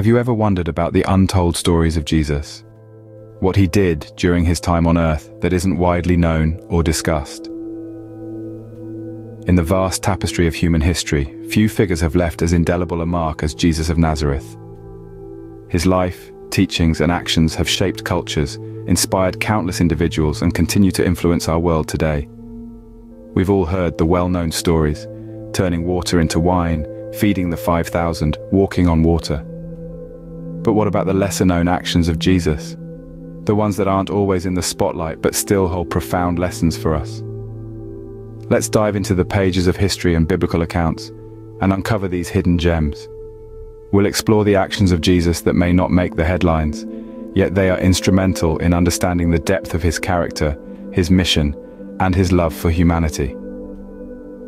Have you ever wondered about the untold stories of Jesus? What he did during his time on earth that isn't widely known or discussed? In the vast tapestry of human history, few figures have left as indelible a mark as Jesus of Nazareth. His life, teachings and actions have shaped cultures, inspired countless individuals and continue to influence our world today. We've all heard the well-known stories, turning water into wine, feeding the 5,000, walking on water. But what about the lesser-known actions of Jesus? The ones that aren't always in the spotlight but still hold profound lessons for us. Let's dive into the pages of history and biblical accounts and uncover these hidden gems. We'll explore the actions of Jesus that may not make the headlines, yet they are instrumental in understanding the depth of his character, his mission, and his love for humanity.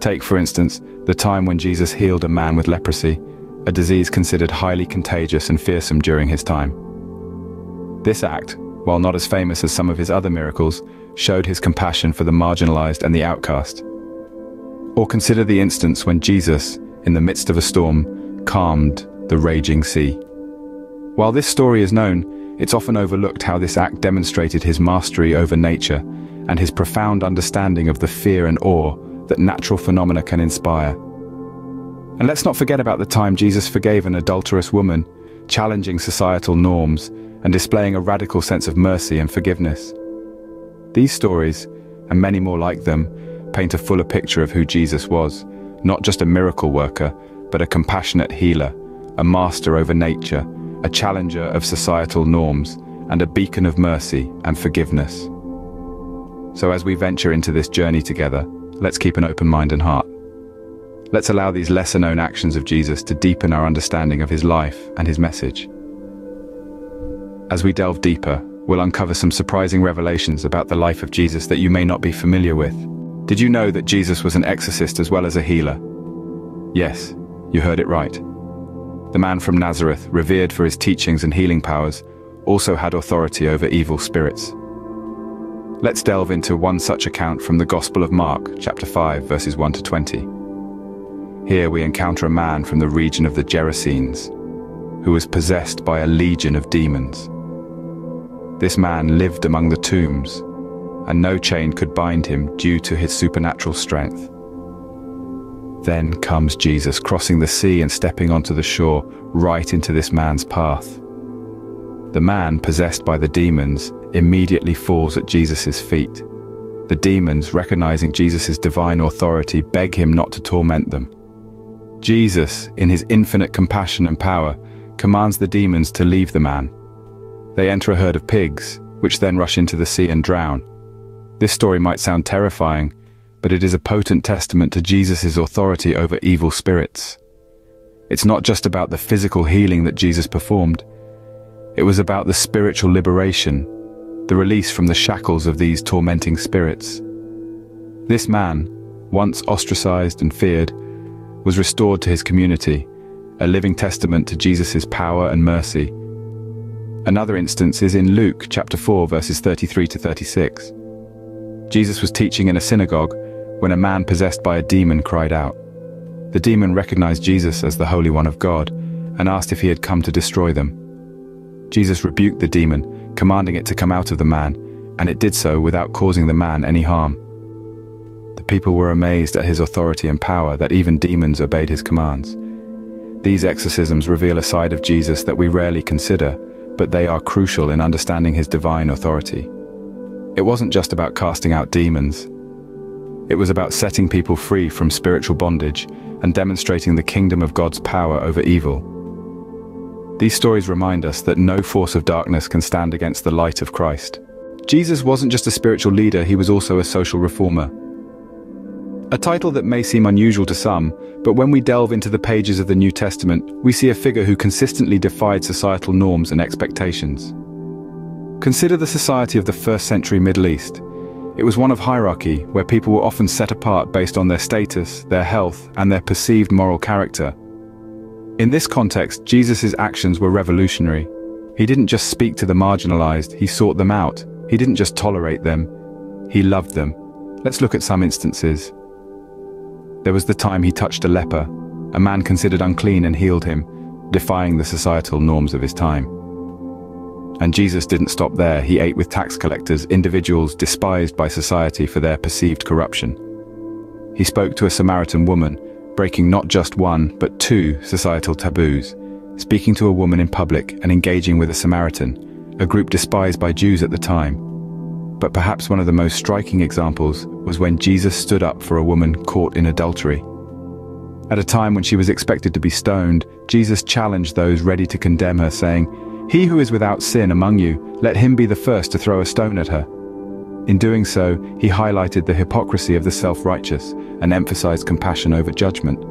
Take, for instance, the time when Jesus healed a man with leprosy, a disease considered highly contagious and fearsome during his time. This act, while not as famous as some of his other miracles, showed his compassion for the marginalized and the outcast. Or consider the instance when Jesus, in the midst of a storm, calmed the raging sea. While this story is known, it's often overlooked how this act demonstrated his mastery over nature and his profound understanding of the fear and awe that natural phenomena can inspire. And let's not forget about the time Jesus forgave an adulterous woman, challenging societal norms and displaying a radical sense of mercy and forgiveness. These stories, and many more like them, paint a fuller picture of who Jesus was, not just a miracle worker, but a compassionate healer, a master over nature, a challenger of societal norms, and a beacon of mercy and forgiveness. So as we venture into this journey together, let's keep an open mind and heart. Let's allow these lesser-known actions of Jesus to deepen our understanding of his life and his message. As we delve deeper, we'll uncover some surprising revelations about the life of Jesus that you may not be familiar with. Did you know that Jesus was an exorcist as well as a healer? Yes, you heard it right. The man from Nazareth, revered for his teachings and healing powers, also had authority over evil spirits. Let's delve into one such account from the Gospel of Mark, chapter 5, verses 1 to 20. Here we encounter a man from the region of the Gerasenes, who was possessed by a legion of demons. This man lived among the tombs, and no chain could bind him due to his supernatural strength. Then comes Jesus, crossing the sea and stepping onto the shore, right into this man's path. The man, possessed by the demons, immediately falls at Jesus' feet. The demons, recognizing Jesus' divine authority, beg him not to torment them. Jesus, in his infinite compassion and power, commands the demons to leave the man. They enter a herd of pigs, which then rush into the sea and drown. This story might sound terrifying, but it is a potent testament to Jesus' authority over evil spirits. It's not just about the physical healing that Jesus performed. It was about the spiritual liberation, the release from the shackles of these tormenting spirits. This man, once ostracized and feared, was restored to his community, a living testament to Jesus' power and mercy. Another instance is in Luke chapter 4, verses 33 to 36. Jesus was teaching in a synagogue when a man possessed by a demon cried out. The demon recognized Jesus as the Holy One of God and asked if he had come to destroy them. Jesus rebuked the demon, commanding it to come out of the man, and it did so without causing the man any harm. The people were amazed at his authority and power that even demons obeyed his commands. These exorcisms reveal a side of Jesus that we rarely consider, but they are crucial in understanding his divine authority. It wasn't just about casting out demons. It was about setting people free from spiritual bondage and demonstrating the kingdom of God's power over evil. These stories remind us that no force of darkness can stand against the light of Christ. Jesus wasn't just a spiritual leader, he was also a social reformer. A title that may seem unusual to some, but when we delve into the pages of the New Testament, we see a figure who consistently defied societal norms and expectations. Consider the society of the first century Middle East. It was one of hierarchy, where people were often set apart based on their status, their health, and their perceived moral character. In this context, Jesus' actions were revolutionary. He didn't just speak to the marginalized, he sought them out. He didn't just tolerate them, he loved them. Let's look at some instances. There was the time he touched a leper, a man considered unclean, and healed him, defying the societal norms of his time. And Jesus didn't stop there. He ate with tax collectors, individuals despised by society for their perceived corruption. He spoke to a Samaritan woman, breaking not just one, but two societal taboos, speaking to a woman in public and engaging with a Samaritan, a group despised by Jews at the time. But perhaps one of the most striking examples was when Jesus stood up for a woman caught in adultery. At a time when she was expected to be stoned, Jesus challenged those ready to condemn her, saying, "He who is without sin among you, let him be the first to throw a stone at her." In doing so, he highlighted the hypocrisy of the self-righteous and emphasized compassion over judgment.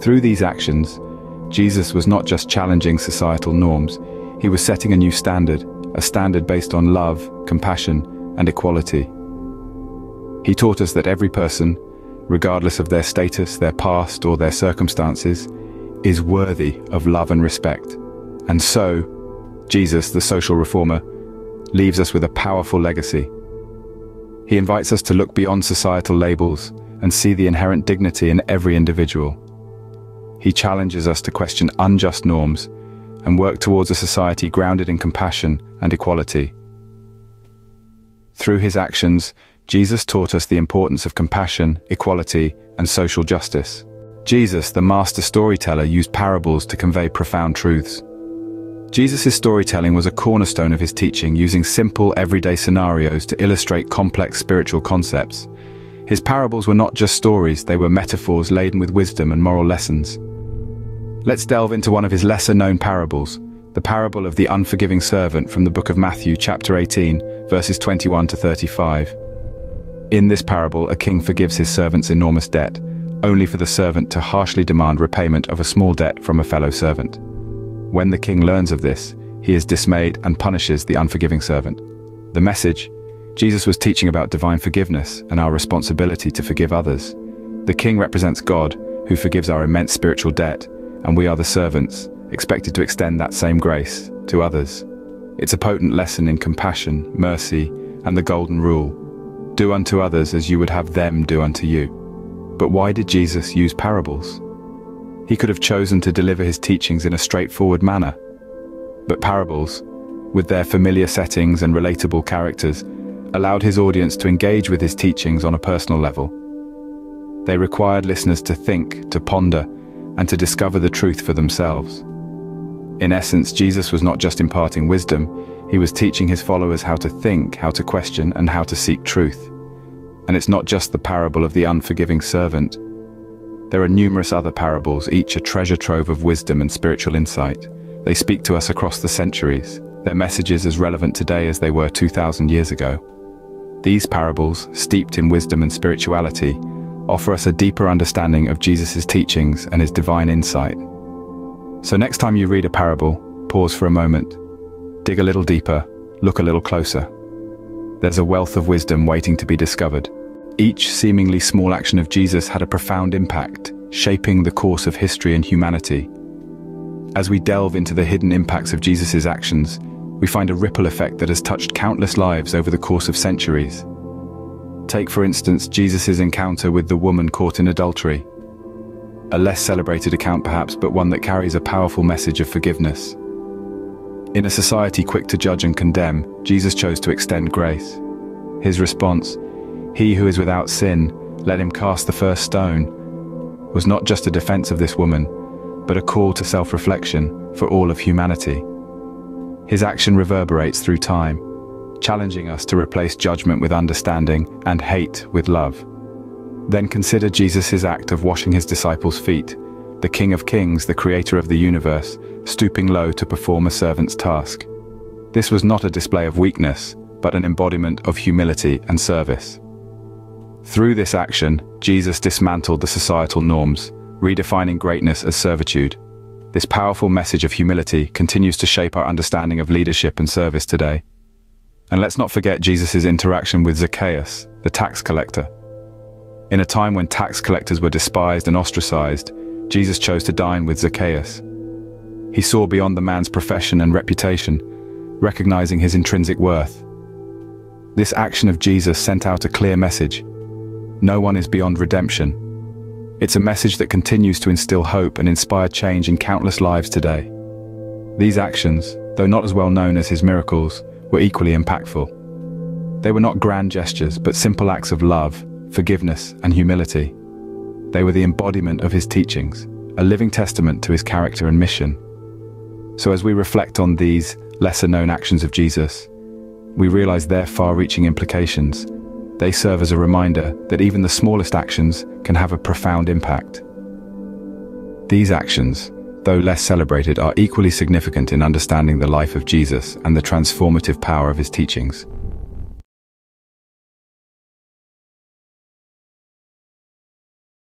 Through these actions, Jesus was not just challenging societal norms, he was setting a new standard, a standard based on love, compassion, and equality. He taught us that every person, regardless of their status, their past, or their circumstances, is worthy of love and respect. And so, Jesus, the social reformer, leaves us with a powerful legacy. He invites us to look beyond societal labels and see the inherent dignity in every individual. He challenges us to question unjust norms and work towards a society grounded in compassion and equality. Through his actions, Jesus taught us the importance of compassion, equality, and social justice. Jesus, the master storyteller, used parables to convey profound truths. Jesus' storytelling was a cornerstone of his teaching, using simple, everyday scenarios to illustrate complex spiritual concepts. His parables were not just stories, they were metaphors laden with wisdom and moral lessons. Let's delve into one of his lesser-known parables, the parable of the unforgiving servant from the book of Matthew, chapter 18, verses 21 to 35. In this parable, a king forgives his servant's enormous debt, only for the servant to harshly demand repayment of a small debt from a fellow servant. When the king learns of this, he is dismayed and punishes the unforgiving servant. The message: Jesus was teaching about divine forgiveness and our responsibility to forgive others. The king represents God, who forgives our immense spiritual debt, and we are the servants, expected to extend that same grace to others. It's a potent lesson in compassion, mercy, and the golden rule: do unto others as you would have them do unto you. But why did Jesus use parables? He could have chosen to deliver his teachings in a straightforward manner. But parables, with their familiar settings and relatable characters, allowed his audience to engage with his teachings on a personal level. They required listeners to think, to ponder, and to discover the truth for themselves. In essence, Jesus was not just imparting wisdom, he was teaching his followers how to think, how to question, and how to seek truth. And it's not just the parable of the unforgiving servant. There are numerous other parables, each a treasure trove of wisdom and spiritual insight. They speak to us across the centuries, their messages as relevant today as they were 2,000 years ago. These parables, steeped in wisdom and spirituality, offer us a deeper understanding of Jesus' teachings and his divine insight. So next time you read a parable, pause for a moment, dig a little deeper, look a little closer. There's a wealth of wisdom waiting to be discovered. Each seemingly small action of Jesus had a profound impact, shaping the course of history and humanity. As we delve into the hidden impacts of Jesus' actions, we find a ripple effect that has touched countless lives over the course of centuries. Take, for instance, Jesus' encounter with the woman caught in adultery. A less celebrated account perhaps, but one that carries a powerful message of forgiveness. In a society quick to judge and condemn, Jesus chose to extend grace. His response, "He who is without sin, let him cast the first stone," was not just a defense of this woman, but a call to self-reflection for all of humanity. His action reverberates through time, challenging us to replace judgment with understanding and hate with love. Then consider Jesus' act of washing his disciples' feet, the King of Kings, the Creator of the universe, stooping low to perform a servant's task. This was not a display of weakness, but an embodiment of humility and service. Through this action, Jesus dismantled the societal norms, redefining greatness as servitude. This powerful message of humility continues to shape our understanding of leadership and service today. And let's not forget Jesus' interaction with Zacchaeus, the tax collector. In a time when tax collectors were despised and ostracized, Jesus chose to dine with Zacchaeus. He saw beyond the man's profession and reputation, recognizing his intrinsic worth. This action of Jesus sent out a clear message: no one is beyond redemption. It's a message that continues to instill hope and inspire change in countless lives today. These actions, though not as well known as his miracles, were equally impactful. They were not grand gestures, but simple acts of love, forgiveness, and humility. They were the embodiment of his teachings, a living testament to his character and mission. So as we reflect on these lesser-known actions of Jesus, we realize their far-reaching implications. They serve as a reminder that even the smallest actions can have a profound impact. These actions, though less celebrated, are equally significant in understanding the life of Jesus and the transformative power of his teachings.